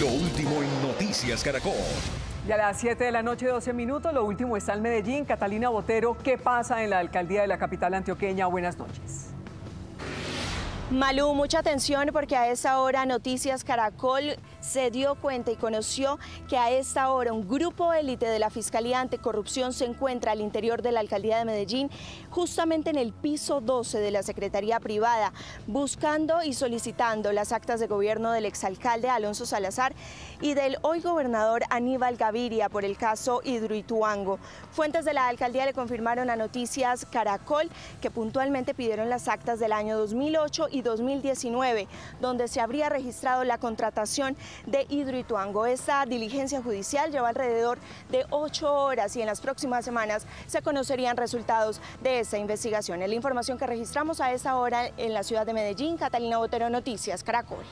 Lo último en Noticias Caracol. Y a las 7 de la noche, 12 minutos, lo último está en Medellín. Catalina Botero, ¿qué pasa en la alcaldía de la capital antioqueña? Buenas noches. Malú, mucha atención porque a esta hora Noticias Caracol se dio cuenta y conoció que a esta hora un grupo élite de la Fiscalía Anticorrupción se encuentra al interior de la Alcaldía de Medellín, justamente en el piso 12 de la Secretaría Privada, buscando y solicitando las actas de gobierno del exalcalde Alonso Salazar y del hoy gobernador Aníbal Gaviria por el caso Hidroituango. Fuentes de la alcaldía le confirmaron a Noticias Caracol que puntualmente pidieron las actas del año 2008 y 2019, donde se habría registrado la contratación de Hidroituango. Esta diligencia judicial lleva alrededor de 8 horas y en las próximas semanas se conocerían resultados de esta investigación. Es la información que registramos a esta hora en la ciudad de Medellín. Catalina Botero, Noticias Caracol.